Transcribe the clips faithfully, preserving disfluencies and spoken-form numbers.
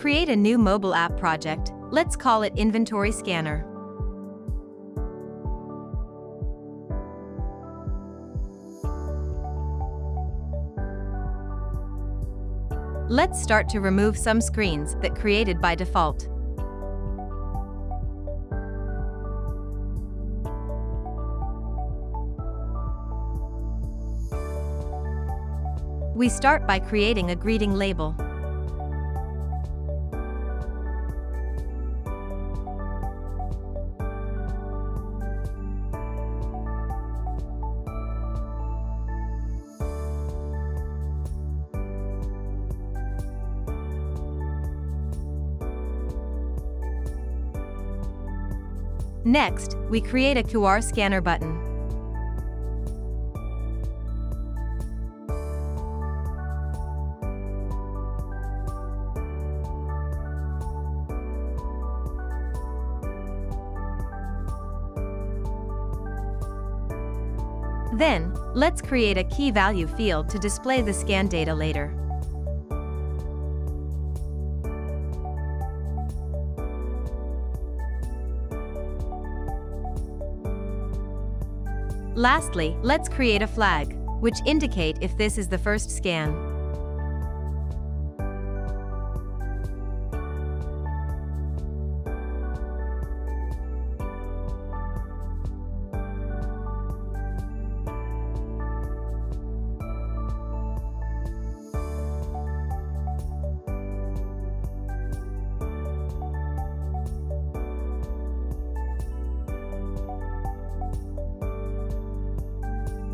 Create a new mobile app project, let's call it Inventory Scanner. Let's start to remove some screens that created by default. We start by creating a greeting label. Next, we create a Q R scanner button. Then, let's create a key value field to display the scan data later. Lastly, let's create a flag, which indicate if this is the first scan.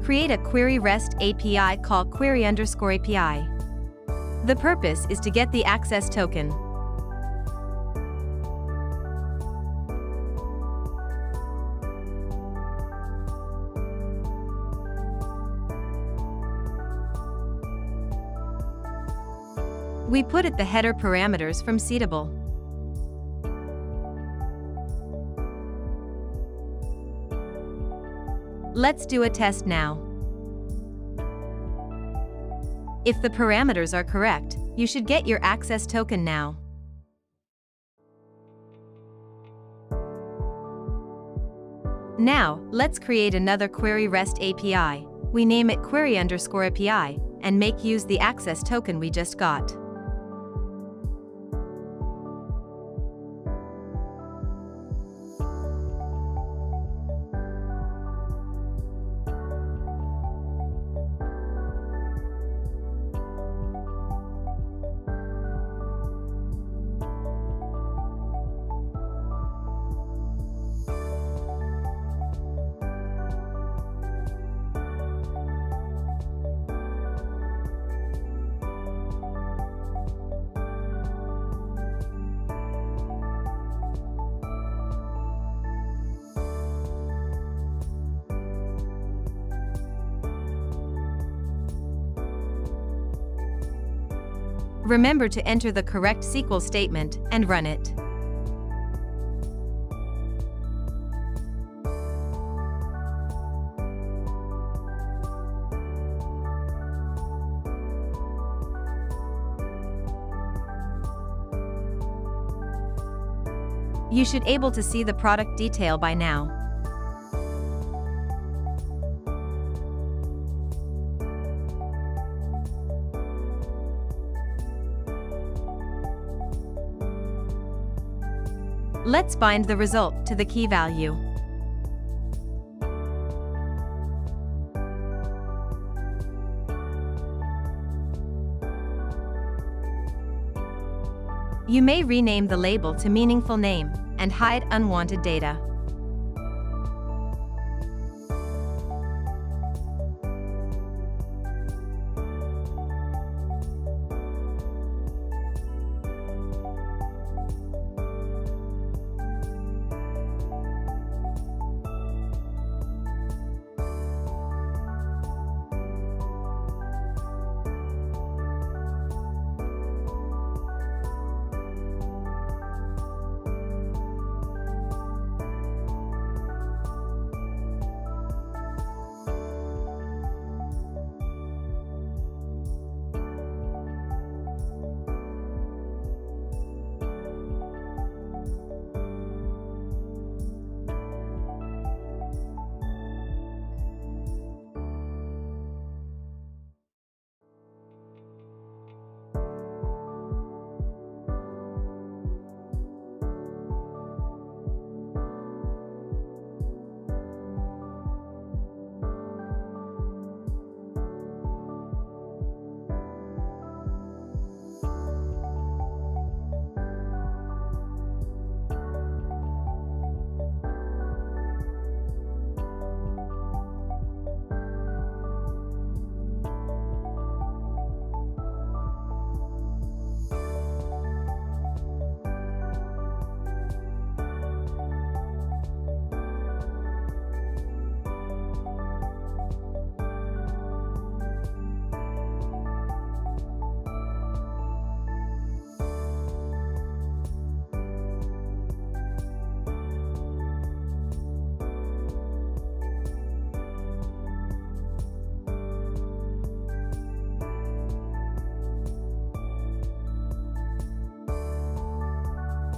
Create a query REST A P I call query underscore A P I. The purpose is to get the access token. We put it the header parameters from SeaTable. Let's do a test now. If the parameters are correct, you should get your access token now. Now, let's create another query REST A P I. We name it query underscore A P I and make use the access token we just got. Remember to enter the correct S Q L statement and run it. You should be able to see the product detail by now. Let's bind the result to the key value. You may rename the label to meaningful name and hide unwanted data.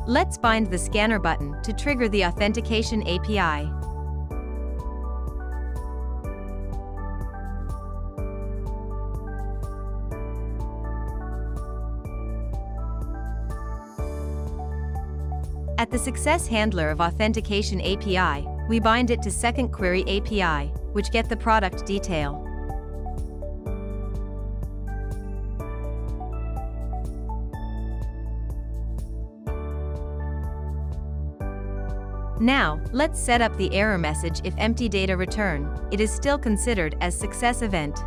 Let's bind the scanner button to trigger the authentication A P I. At the success handler of authentication A P I, we bind it to second query A P I, which get the product detail. Now, let's set up the error message if empty data return. It is still considered as success event.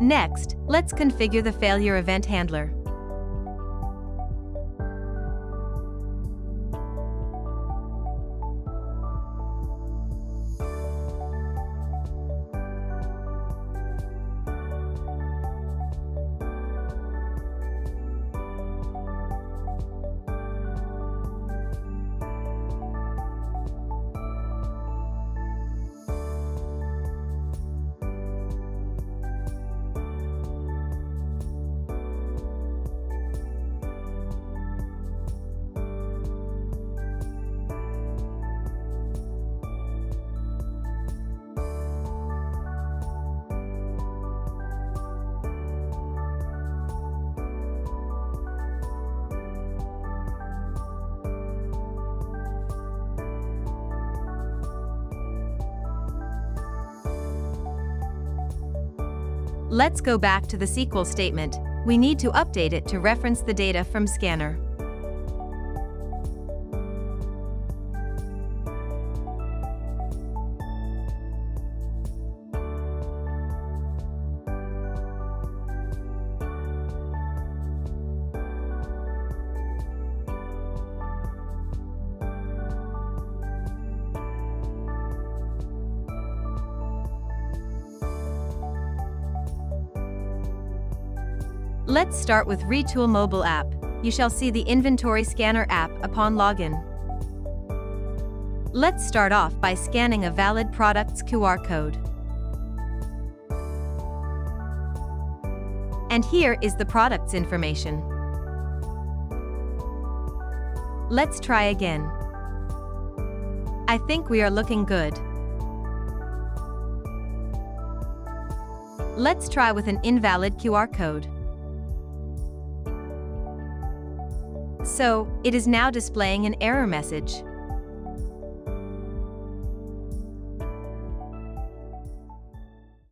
Next, let's configure the failure event handler. Let's go back to the S Q L statement. We need to update it to reference the data from scanner. Let's start with Retool mobile app. You shall see the Inventory Scanner app upon login. Let's start off by scanning a valid product's Q R code. And here is the product's information. Let's try again. I think we are looking good. Let's try with an invalid Q R code. So, it is now displaying an error message.